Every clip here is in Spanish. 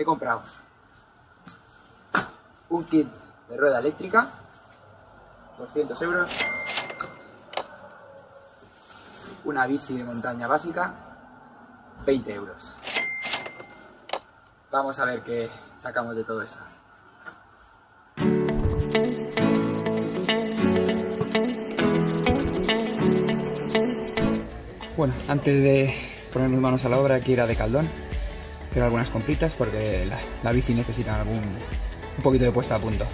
he comprado un kit de rueda eléctrica, 200 €, una bici de montaña básica, 20 €. Vamos a ver qué sacamos de todo esto. Bueno, antes de poner mis manos a la obra hay que ir a Decaldón, hacer algunas compritas porque la bici necesita un poquito de puesta a punto.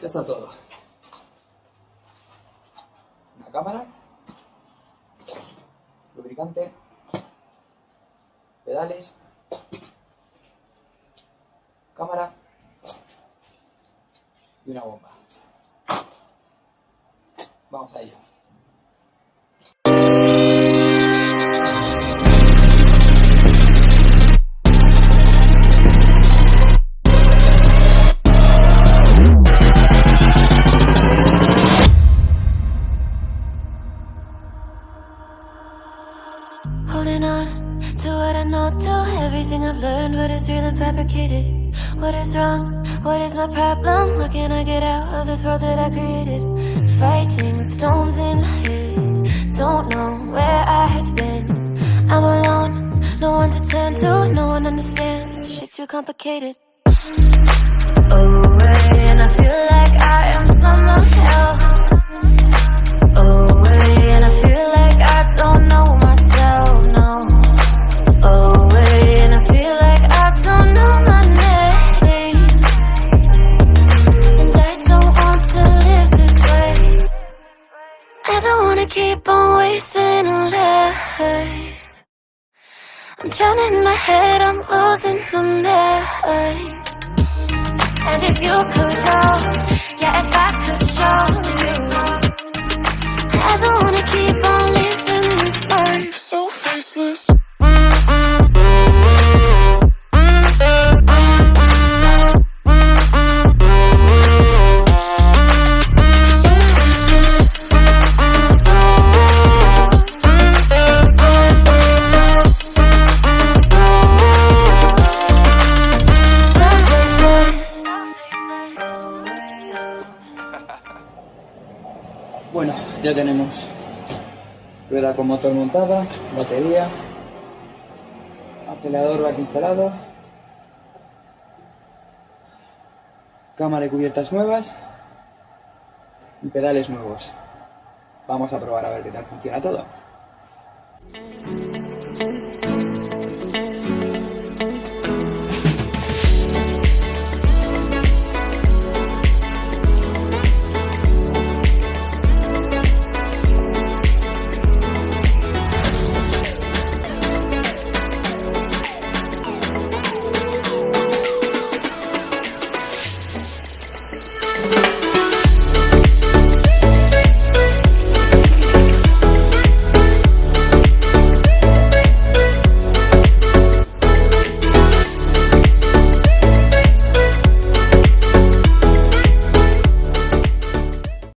Ya está todo. Una cámara, lubricante, pedales, cámara y una bomba. Vamos a ello. Holding on to what I know, to everything I've learned. What is real and fabricated? What is wrong? What is my problem? How can I get out of this world that I created? Fighting storms in head, don't know where I have been. I'm alone, no one to turn to, no one understands. Shit's too complicated. Away, and I feel like I am someone else. Away, and I feel like I don't know myself. Keep on wasting a life. I'm drowning in my head, I'm losing my mind. And if you could know, yeah, if I could show you, I don't wanna keep on living this life so faceless. Bueno, ya tenemos rueda con motor montada, batería, acelerador back instalado, cámara y cubiertas nuevas y pedales nuevos. Vamos a probar a ver qué tal funciona todo.